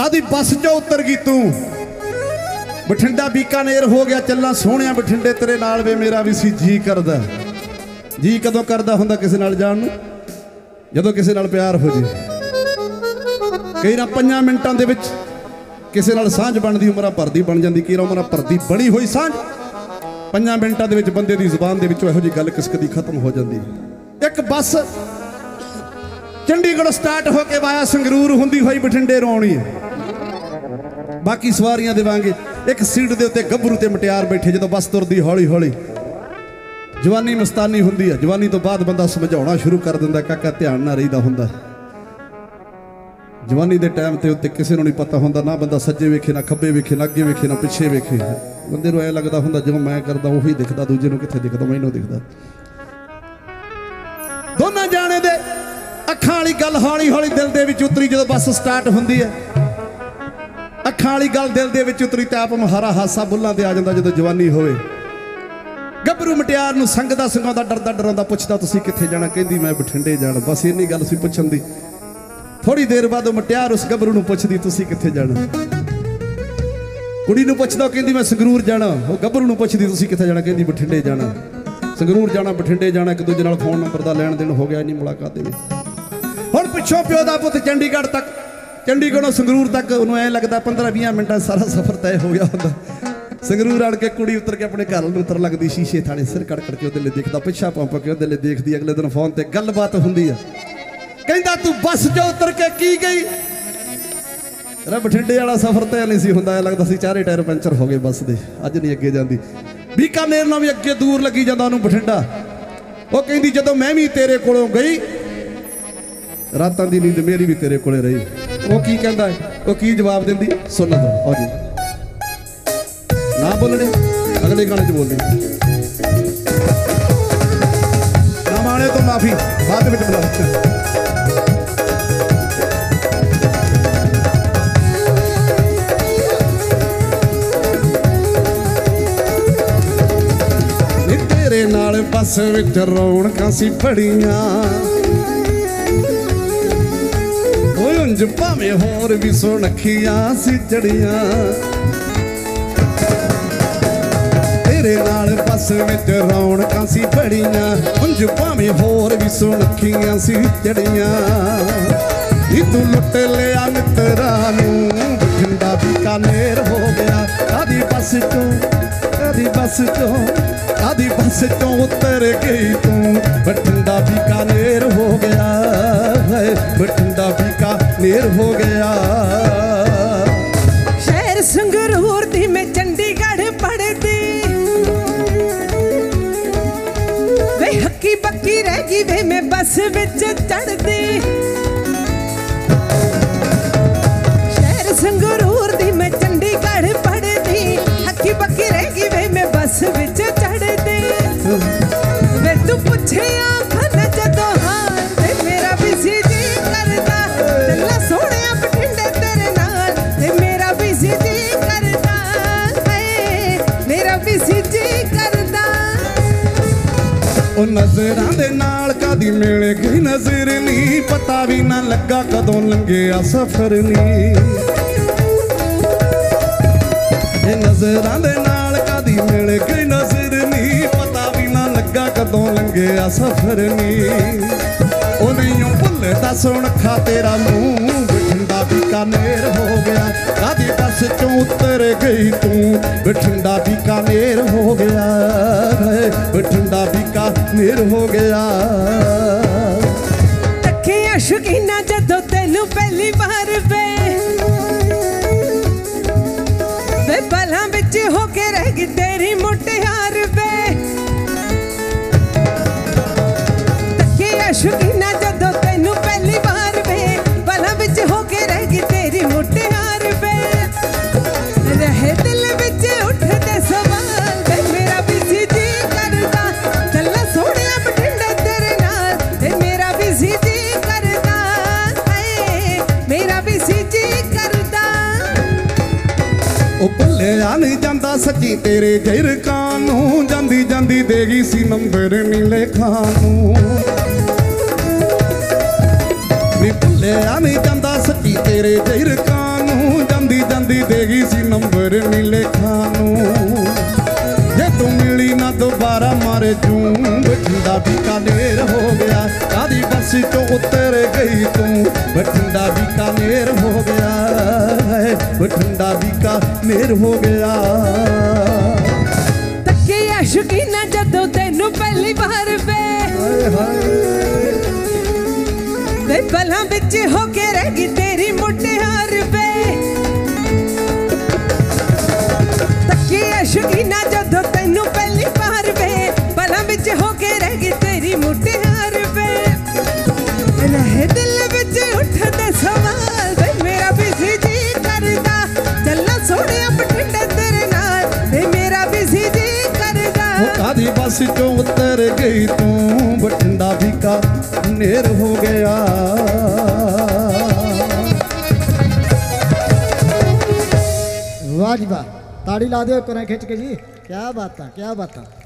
कादी बस च उतर गई तू बठिंडा बीकानेर हो गया चला सोहणिया बठिंडे तेरे नाल वे मेरा भी सी जी करदा जी कदों करदा हुंदा किसे नाल जाण नूं जदों किसे नाल प्यार हो जे कई ना 5 मिनटां दे विच किसे नाल सांझ बनदी उमरां भरदी बन जांदी कि उमरां भरदी बनी होई सांझ 5 मिनटां दे विच बंदे दी जुबान दे विचों इहो जी गल किसकदी खत्म हो जांदी। एक बस चंडीगढ़ स्टार्ट हो के वाया संगरूर हुंदी होई बठिंडे रौणी बाकी सवारियां देवांगे। एक सीट दे उत्ते गभरू ते मटियार बैठे जदों बस तुरदी हौली हौली जवानी मस्तानी हुंदी है जवानी तो बाद बंदा समझाउणा शुरू कर दिंदा काका ध्यान ना रहीदा हुंदा जवानी दे टाइम ते उत्ते किसे नूं नहीं पता हुंदा ना बंदा सज्जे वेखे ना खब्बे वेखे ना अगे वेखे ना पिछे वेखे बंदे नूं ऐ लगदा हुंदा जिवें मैं करदा उही दिखदा दूजे नूं किथे दिखदा मैनूं दिखदा दोनां जाणे दे अखां वाली गल हौली हौली दिल दे विच उतरी जदों बस स्टार्ट हुंदी है अखां वाली गल दिल दे विच उतरी ते आप मुहारा हासा बुल्लां ते आ जांदा जदों जवानी होवे गभरू मटियार नूं संगदा संगादा डरदा डरांदा पुछदा तुसीं कित्थे जाणा कहंदी मैं बठिंडे जाणा बस इन्नी गल सी पुछण दी। थोड़ी देर बाद ओ मटियार उस गभरू नूं पुछदी तुसीं कित्थे जाणा कुड़ी नूं पुछदा कहंदी मैं संगरूर जाणा ओ गभरू नूं पुछदी तुसीं कित्थे जाणा कहंदी बठिंडे जाणा संगरूर जाणा बठिंडे जाणा एक दूजे नाल फोन नंबर दा लैण देण हो गया इन्नी मुलाकात दे विच। हुण पिछों पिओ दा पुत्त चंडीगढ़ तक चंडीगढ़ों संगरूर तक उन्होंने ऐ लगता 15-20 मिनटा सारा सफर तय हो गया होंदा। संगरूर आड़ के कुड़ी उतर के अपने घर उतर लगती शीशे थाने सिर कड़ कड़ के उधर देखता पिछा पंप के उधर देखती अगले दिन फोन पर गलबात होंगी है कहता तू बस चो उतर के की गई बठिंडे वाला सफर तय नहीं सी होंदा लगता सी चारे टायर पंचर हो गए बस दे अज नहीं अगे जाती बीकानेर ना भी अगे दूर लगी जाता उन्होंने बठिंडा वो कहती जदों मैं भी तेरे कोलों गई रातां दी नींद मेरी भी तेरे कोले रही वो की कहता है वो की जवाब देंदी सुन लो और ना बोलने अगले गाने च बोलने ना माने तो माफी बाद में बुलाओ तेरे नाल बस विच रौनकां सी बड़ियां भावें होर भी सोनखियां सी चढ़ियां तेरे नाल बस विच रौनकां सी बड़ियां उंज भावें होर भी सोनखियां सी चढ़ियां नी तू लुट लिया मित्रा नूं बठिंडा बीकानेर हो गया आधी बस चों उतर गई तू बठिंडा बीकानेर हो गया बठिंडा बीकानेर हो गया। शहर संगरूर दी मैं चंडीगढ़ पढ़ती वे हक्की बक्की रह गई वे मैं बस विच चढ़ती शहर संगरूर दी मैं चंडीगढ़ पढ़ती हक्की बक्की रह गई वे मैं बस विच चढ़ती वे तू पुछे नजर दे नाल कदी मिल गई नजर नहीं पता भी ना लगा कदों लंघिया सफर नहीं नजर दे नाल कदी मिल गई नजर नहीं पता भी ना लगा कदों लंघिया सफर नहीं ओ नहीं भुलदा सोनखा तेरा मुंह बठिंडा बीकानेर हो गया कदी बस चों उतर गई तू बठिंडा बीकानेर हो गया बठिंडा बीकानेर हो गया। तकिया शौकीना जदों तैनू पहली बार वे पलां विच होके रह गई तेरी मुटियार वे तकिया शौकीना जदों तैनू पहली बार वे पलां विच होके रह गई तेरी मुटियार वे रहे दिल विच उठदे सवाल वे मेरा भी जी करदा चला सोहणिया बठिंडे तेरे नाल मेरा भी जी करदा हाय मेरा भी जी करदा ओ भुल्लिया नहीं जांदा सच्ची तेरे झिरकां नूं जांदी जांदी देगी सी नंबर नीले खां नूं नी भुल्लिया नहीं जांदा सच्ची तेरे झिरकां नूं ठंडा बीकानेर हो गया। तके शौकीना जदों तेनू पहली बार पे ते पलां बिच होके रह गई तेरी मुटियार पे। तके शौकीना जदों तेनू पहली बार पे पलां बिच होके रह गई तेरी मुटियार पे। दिल बिच उठदे सवाल ते मेरा बिजी जी करदा चला सोहणिया बठिंडे तेरे नाल ते मेरा बिजी जी करदा। कादी बस चों उतर गई तू बठिंडा बीकानेर हो गया। वाह जी वाह, ताड़ी ला दो एक खिंच के जी, क्या बात है, क्या बात है।